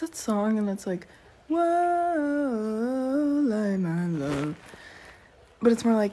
What's that song? And that's like, whoa, lie my love. But it's more like...